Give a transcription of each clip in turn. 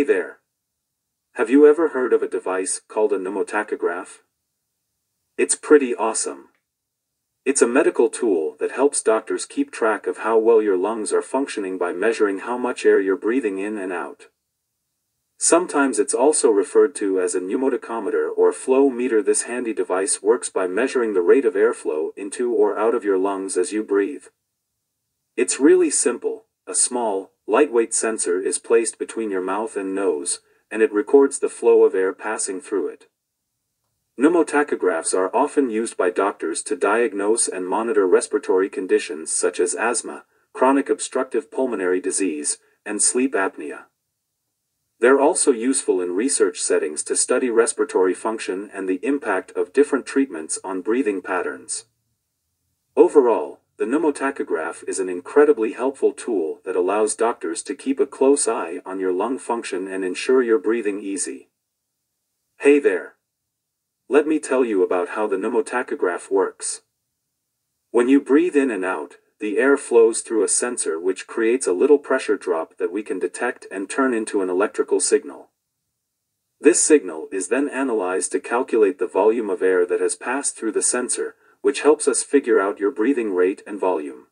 Hey there! Have you ever heard of a device called a pneumotachograph? It's pretty awesome. It's a medical tool that helps doctors keep track of how well your lungs are functioning by measuring how much air you're breathing in and out. Sometimes it's also referred to as a pneumotachometer or flow meter. This handy device works by measuring the rate of airflow into or out of your lungs as you breathe. It's really simple. A small, lightweight sensor is placed between your mouth and nose, and it records the flow of air passing through it. Pneumotachographs are often used by doctors to diagnose and monitor respiratory conditions such as asthma, chronic obstructive pulmonary disease, and sleep apnea. They're also useful in research settings to study respiratory function and the impact of different treatments on breathing patterns. Overall, the pneumotachograph is an incredibly helpful tool that allows doctors to keep a close eye on your lung function and ensure you're breathing easy. Hey there! Let me tell you about how the pneumotachograph works. When you breathe in and out, the air flows through a sensor which creates a little pressure drop that we can detect and turn into an electrical signal. This signal is then analyzed to calculate the volume of air that has passed through the sensor, which helps us figure out your breathing rate and volume.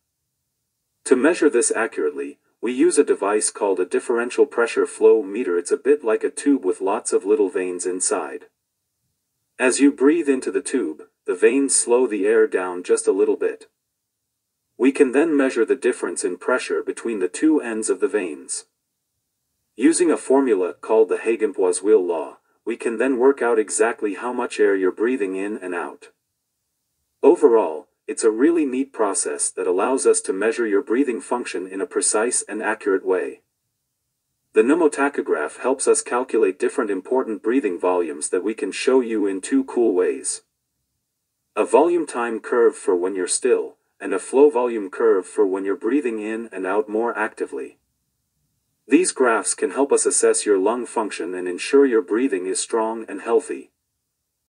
To measure this accurately, we use a device called a differential pressure flow meter. It's a bit like a tube with lots of little veins inside. As you breathe into the tube, the veins slow the air down just a little bit. We can then measure the difference in pressure between the two ends of the veins. Using a formula called the Hagen-Poiseuille law, we can then work out exactly how much air you're breathing in and out. Overall, it's a really neat process that allows us to measure your breathing function in a precise and accurate way. The pneumotachograph helps us calculate different important breathing volumes that we can show you in two cool ways: a volume time curve for when you're still, and a flow volume curve for when you're breathing in and out more actively. These graphs can help us assess your lung function and ensure your breathing is strong and healthy.